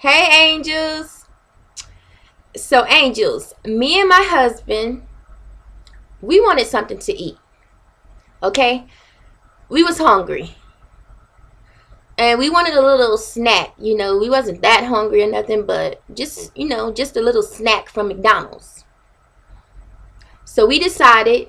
Hey angels. So angels, me and my husband, we wanted something to eat. Okay, we was hungry and we wanted a little snack. You know, we wasn't that hungry or nothing, but just, you know, just a little snack from McDonald's. So we decided,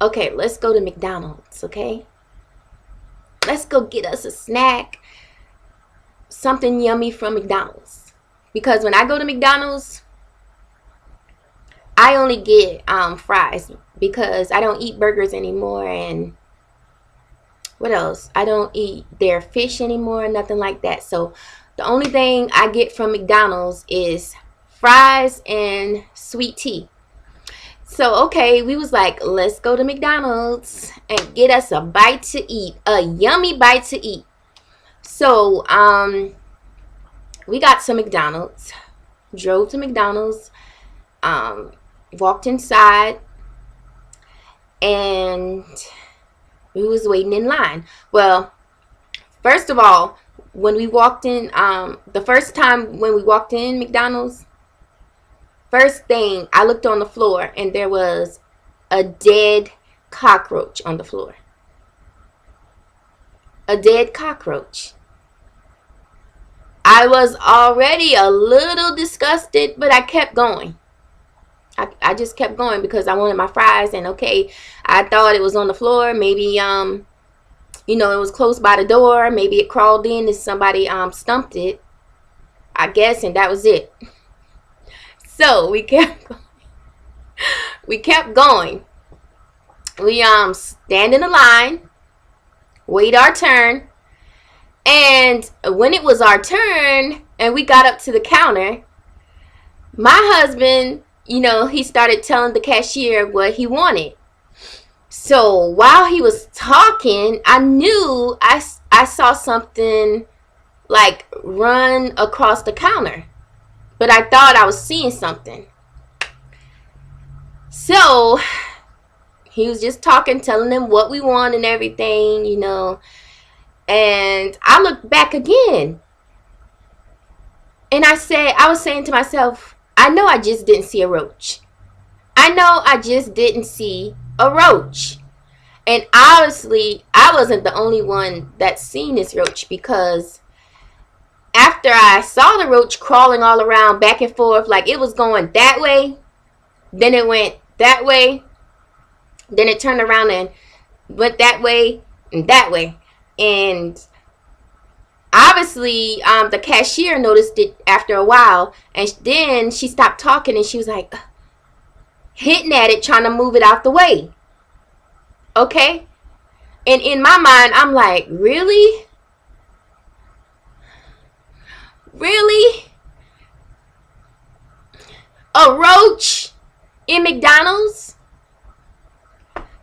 okay, let's go to McDonald's. Okay, let's go get us a snack, something yummy from McDonald's, because when I go to McDonald's, I only get fries, because I don't eat burgers anymore, and what else? I don't eat their fish anymore, nothing like that. So the only thing I get from McDonald's is fries and sweet tea. So okay, we was like, let's go to McDonald's and get us a bite to eat, a yummy bite to eat. So we got to McDonald's, drove to McDonald's, walked inside, and we was waiting in line. Well, first of all, when we walked in, the first time when we walked in McDonald's, first thing, I looked on the floor and there was a dead cockroach on the floor. A dead cockroach. I was already a little disgusted, but I kept going. I just kept going because I wanted my fries, and okay, I thought it was on the floor. Maybe, you know, it was close by the door. Maybe it crawled in and somebody stumped it, I guess, and that was it. So we kept going. We kept going. We stand in a line, wait our turn, and when it was our turn and we got up to the counter, my husband, you know, he started telling the cashier what he wanted. So while he was talking, I knew I saw something like run across the counter. But I thought I was seeing something. So he was just talking, telling them what we want and everything, you know. And I looked back again. And I was saying to myself, I know I just didn't see a roach. I know I just didn't see a roach. And obviously, I wasn't the only one that seen this roach, because after I saw the roach crawling all around back and forth, like it was going that way, then it went that way, then it turned around and went that way and that way. And obviously the cashier noticed it after a while, and then she stopped talking and she was like hitting at it, trying to move it out the way. Okay, and in my mind I'm like, really? Really? A roach in McDonald's?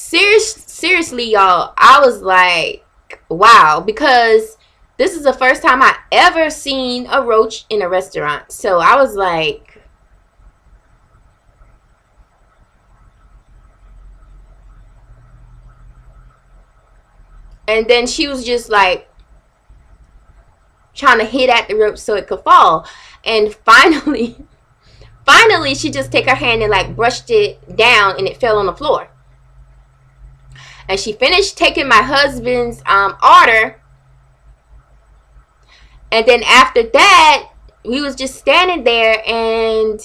Seriously, y'all, I was like, wow, because this is the first time I ever seen a roach in a restaurant. So I was like, and then she was just like trying to hit at the rope so it could fall, and finally she just took her hand and like brushed it down, and it fell on the floor. And she finished taking my husband's order, and then after that we was just standing there, and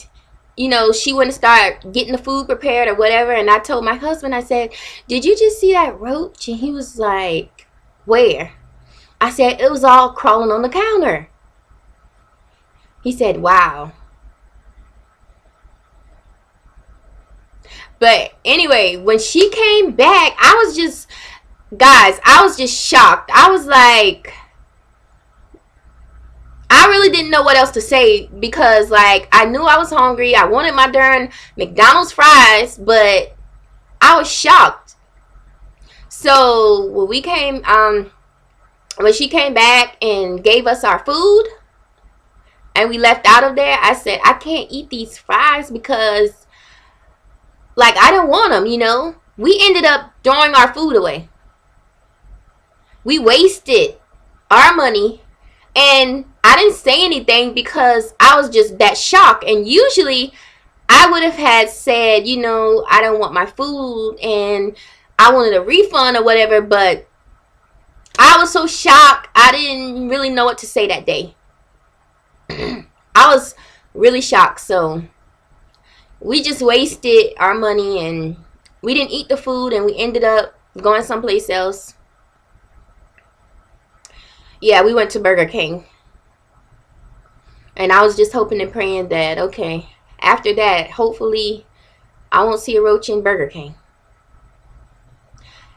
you know, she wouldn't start getting the food prepared or whatever. And I told my husband, I said, did you just see that roach? And he was like, where? I said, it was all crawling on the counter. He said, wow. But anyway, when she came back, I was just, guys, I was just shocked. I was like, I really didn't know what else to say, because like, I knew I was hungry. I wanted my darn McDonald's fries, but I was shocked. So when we came, when she came back and gave us our food and we left out of there, I said, I can't eat these fries because, like, I don't want them, you know. We ended up throwing our food away. We wasted our money, and I didn't say anything because I was just that shocked. And usually I would have had said, you know, I don't want my food and I wanted a refund or whatever, but I was so shocked I didn't really know what to say that day. I was really shocked. So we just wasted our money and we didn't eat the food and we ended up going someplace else. Yeah, we went to Burger King. And I was just hoping and praying that, okay, after that, hopefully, I won't see a roach in Burger King.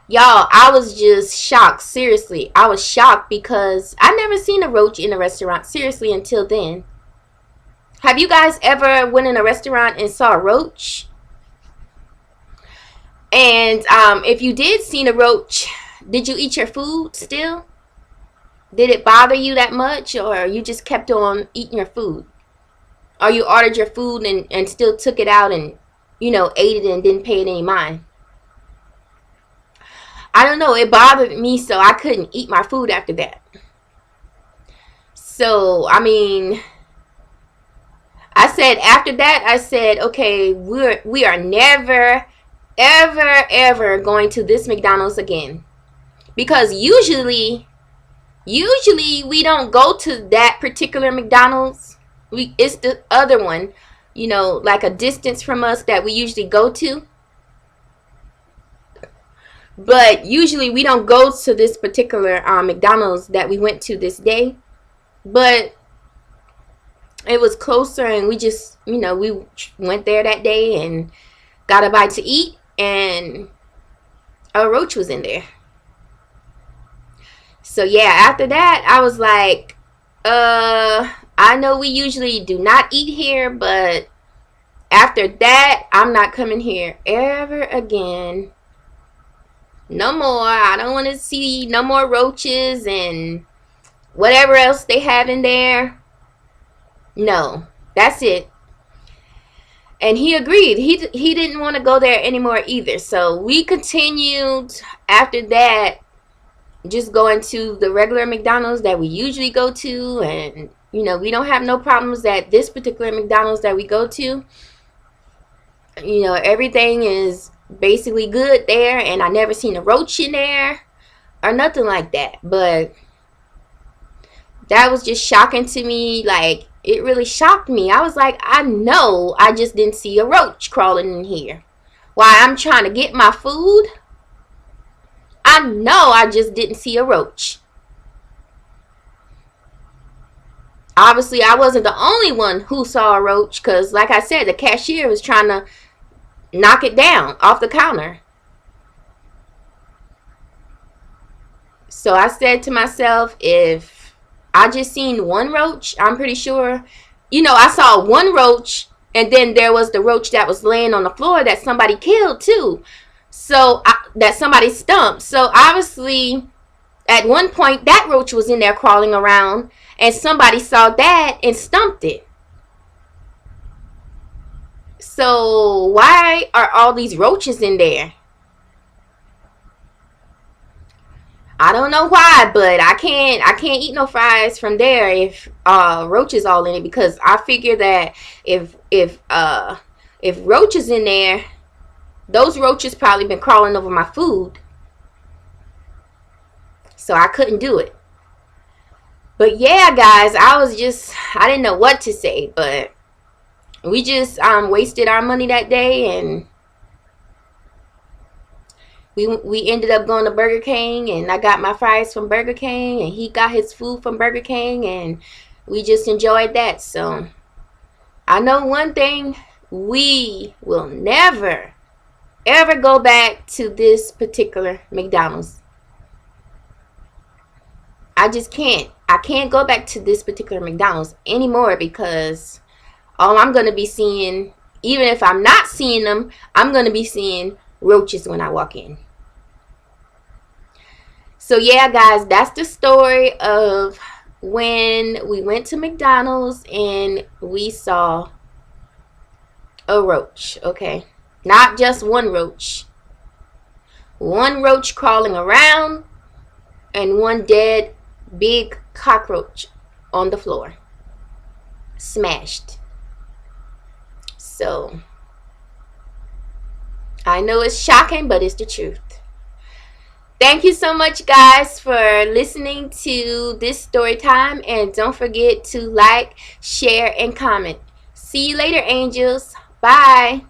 Y'all, I was just shocked. Seriously, I was shocked because I never seen a roach in a restaurant, seriously, until then. Have you guys ever went in a restaurant and saw a roach? And if you did see a roach, did you eat your food still? Did it bother you that much, or you just kept on eating your food? Or you ordered your food and still took it out and, you know, ate it and didn't pay it any mind? I don't know. It bothered me, so I couldn't eat my food after that. So, I mean, I said after that, I said, okay, we are never, ever, ever going to this McDonald's again. Because usually we don't go to that particular McDonald's. It's the other one, you know, like a distance from us that we usually go to. But usually we don't go to this particular McDonald's that we went to this day. But it was closer and we just, you know, we went there that day and got a bite to eat and a roach was in there. So yeah, after that, I was like, I know we usually do not eat here, but after that, I'm not coming here ever again. No more. I don't want to see no more roaches and whatever else they have in there. No, that's it. And he agreed. He didn't want to go there anymore either. So we continued after that. Just going to the regular McDonald's that we usually go to, and you know, we don't have no problems at this particular McDonald's that we go to. You know, everything is basically good there, and I never seen a roach in there or nothing like that. But that was just shocking to me. Like, it really shocked me. I was like, I know I just didn't see a roach crawling in here while I'm trying to get my food. I know I just didn't see a roach. Obviously, I wasn't the only one who saw a roach because, like I said, the cashier was trying to knock it down off the counter. So I said to myself, if I just seen one roach, I'm pretty sure, you know, I saw one roach and then there was the roach that was laying on the floor that somebody killed too. So that somebody stumped. So obviously at one point that roach was in there crawling around and somebody saw that and stumped it. So why are all these roaches in there? I don't know why, but I can't eat no fries from there if roaches all in it, because I figure that if roaches in there, those roaches probably been crawling over my food. So I couldn't do it. But yeah, guys, I didn't know what to say. But we just wasted our money that day. And we ended up going to Burger King. And I got my fries from Burger King. And he got his food from Burger King. And we just enjoyed that. So I know one thing. We will never ever go back to this particular McDonald's. I just can't. I can't go back to this particular McDonald's anymore because all I'm going to be seeing, even if I'm not seeing them, I'm going to be seeing roaches when I walk in. So yeah, guys, that's the story of when we went to McDonald's and we saw a roach, okay? Not just one roach. One roach crawling around and one dead big cockroach on the floor, smashed. So I know it's shocking, but it's the truth. Thank you so much, guys, for listening to this story time, and don't forget to like, share, and comment. See you later, angels. Bye.